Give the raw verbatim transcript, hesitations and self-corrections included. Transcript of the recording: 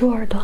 猪耳朵。